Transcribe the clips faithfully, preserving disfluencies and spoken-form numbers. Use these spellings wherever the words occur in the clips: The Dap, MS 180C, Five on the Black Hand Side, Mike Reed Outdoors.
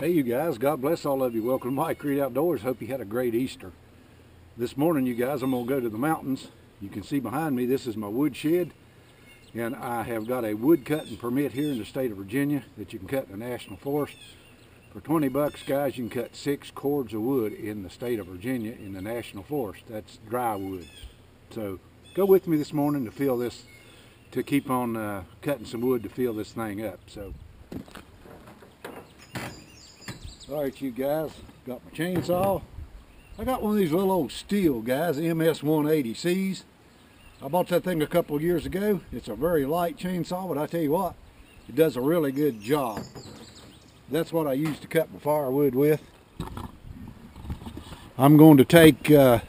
Hey you guys, God bless all of you. Welcome to Mike Reed Outdoors. Hope you had a great Easter. This morning you guys, I'm going to go to the mountains. You can see behind me, this is my wood shed. And I have got a wood cutting permit here in the state of Virginia that you can cut in the National Forest. For twenty bucks, guys, you can cut six cords of wood in the state of Virginia in the National Forest. That's dry wood. So go with me this morning to fill this, to keep on uh, cutting some wood to fill this thing up. So. All right, you guys, got my chainsaw. I got one of these little old steel, guys, M S one eighty Cs. I bought that thing a couple years ago. It's a very light chainsaw, but I tell you what, it does a really good job. That's what I use to cut my firewood with. I'm going to take uh,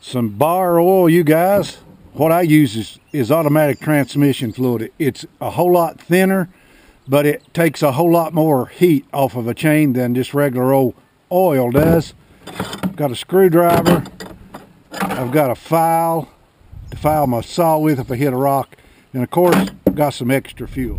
some bar oil, you guys. What I use is, is automatic transmission fluid. It, it's a whole lot thinner, but it takes a whole lot more heat off of a chain than just regular old oil does. I've got a screwdriver. I've got a file to file my saw with if I hit a rock. And of course, I've got some extra fuel.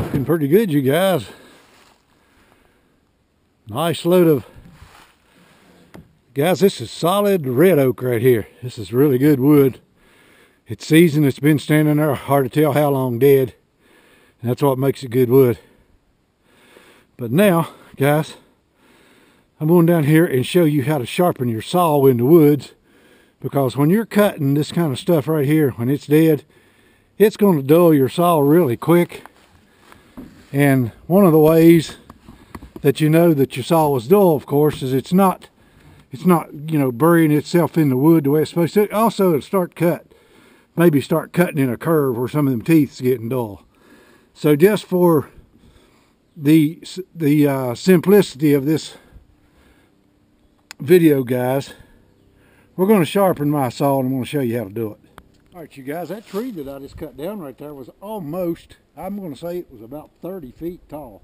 Looking pretty good, you guys. Nice load of, guys, this is solid red oak right here. This is really good wood. It's seasoned, it's been standing there, hard to tell how long dead, and that's what makes it good wood. But now, guys, I'm going down here and show you how to sharpen your saw in the woods, because when you're cutting this kind of stuff right here, when it's dead, it's going to dull your saw really quick. And one of the ways that you know that your saw is dull, of course, is it's not it's not you know burying itself in the wood the way it's supposed to. Also, it'll start cut, maybe start cutting in a curve where some of them teeth's getting dull. So just for the the uh, simplicity of this video, guys, we're going to sharpen my saw and I'm going to show you how to do it. All right, you guys, that tree that I just cut down right there was almost, I'm going to say it was about thirty feet tall.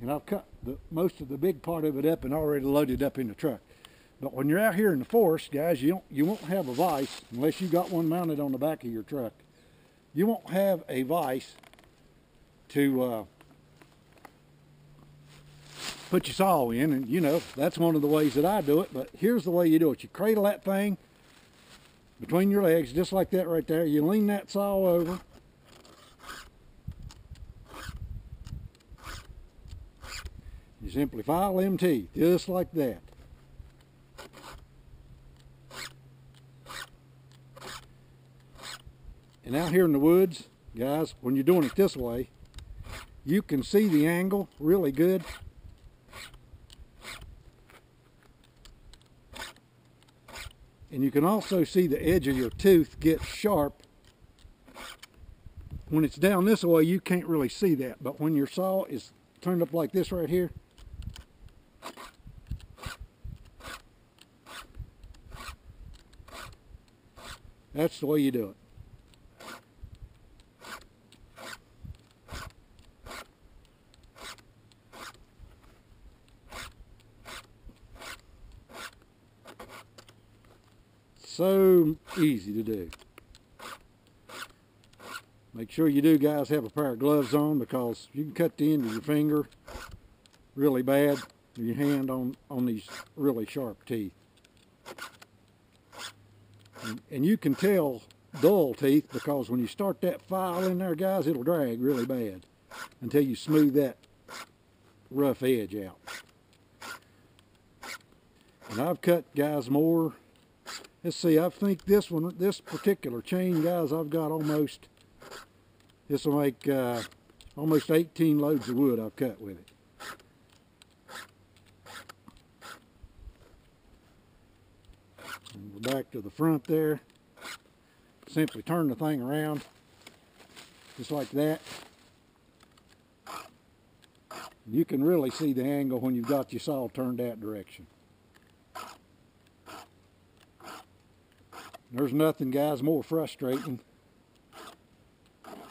And I've cut the, most of the big part of it up and already loaded up in the truck. But when you're out here in the forest, guys, you, don't, you won't have a vise unless you got one mounted on the back of your truck. You won't have a vise to uh, put your saw in. And, you know, that's one of the ways that I do it. But here's the way you do it. You cradle that thing between your legs, just like that right there. You lean that saw over. You simply file them teeth, just like that. And out here in the woods, guys, when you're doing it this way, you can see the angle really good. And you can also see the edge of your tooth get sharp. When it's down this way, you can't really see that. But when your saw is turned up like this right here, that's the way you do it. So easy to do. Make sure you do, guys, have a pair of gloves on, because you can cut the end of your finger really bad, or your hand on, on these really sharp teeth. And, and you can tell dull teeth because when you start that file in there, guys, it'll drag really bad until you smooth that rough edge out. And I've cut, guys, more. Let's see, I think this one, this particular chain, guys, I've got almost, this will make uh, almost eighteen loads of wood I've cut with it. And we're back to the front there. Simply turn the thing around, just like that. You can really see the angle when you've got your saw turned that direction. There's nothing, guys, more frustrating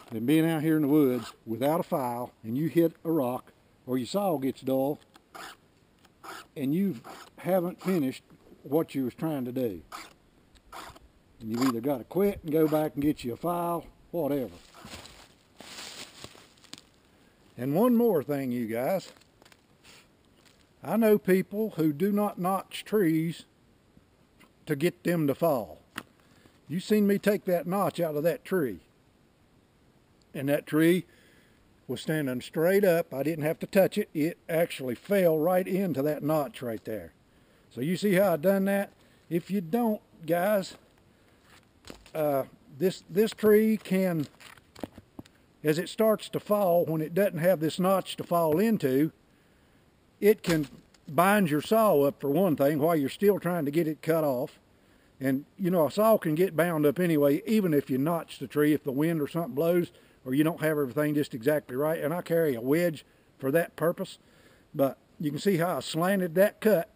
than being out here in the woods without a file and you hit a rock or your saw gets dull and you haven't finished what you was trying to do. And you've either got to quit and go back and get you a file, whatever. And one more thing, you guys. I know people who do not notch trees to get them to fall. You seen me take that notch out of that tree. And that tree was standing straight up. I didn't have to touch it. It actually fell right into that notch right there. So you see how I done that? If you don't, guys, uh, this, this tree can, as it starts to fall, when it doesn't have this notch to fall into, it can bind your saw up for one thing while you're still trying to get it cut off. And, you know, a saw can get bound up anyway, even if you notch the tree, if the wind or something blows, or you don't have everything just exactly right. And I carry a wedge for that purpose. But you can see how I slanted that cut,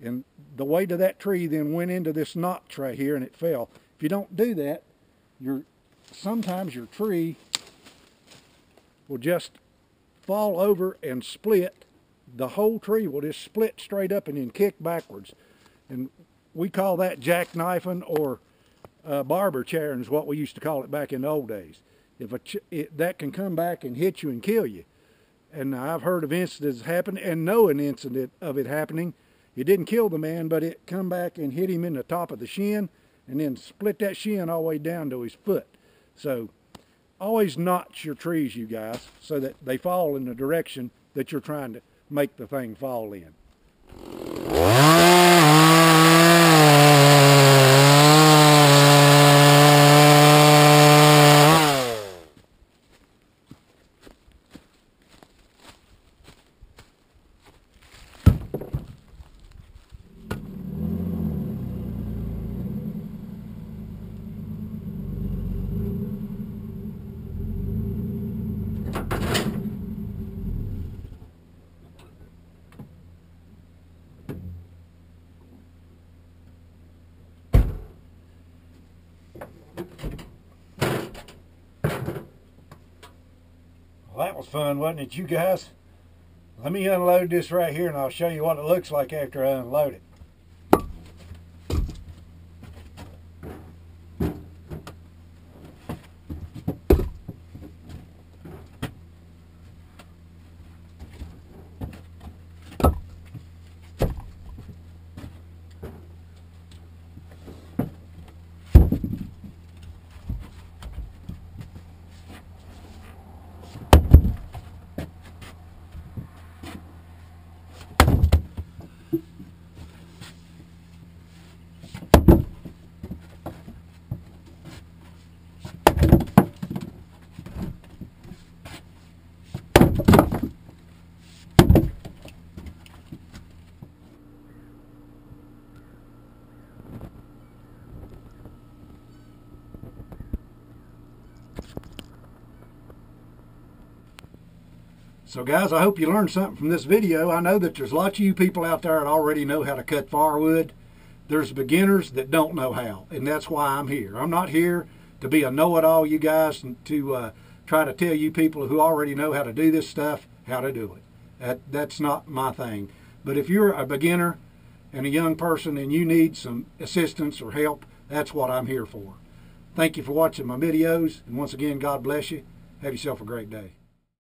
and the weight of that tree then went into this notch right here, and it fell. If you don't do that, you're, sometimes your tree will just fall over and split. The whole tree will just split straight up and then kick backwards. And we call that jackknifing, or uh, barber chairing is what we used to call it back in the old days. If a ch it, that can come back and hit you and kill you. And I've heard of incidents happen, and know an incident of it happening. It didn't kill the man, but it come back and hit him in the top of the shin, and then split that shin all the way down to his foot. So always notch your trees, you guys, so that they fall in the direction that you're trying to make the thing fall in. Well, that was fun, wasn't it, you guys? Let me unload this right here and I'll show you what it looks like after I unload it. So guys, I hope you learned something from this video. I know that there's lots of you people out there that already know how to cut firewood. There's beginners that don't know how, and that's why I'm here. I'm not here to be a know-it-all, you guys, and to uh, try to tell you people who already know how to do this stuff how to do it. That, that's not my thing. But if you're a beginner and a young person and you need some assistance or help, that's what I'm here for. Thank you for watching my videos, and once again, God bless you. Have yourself a great day.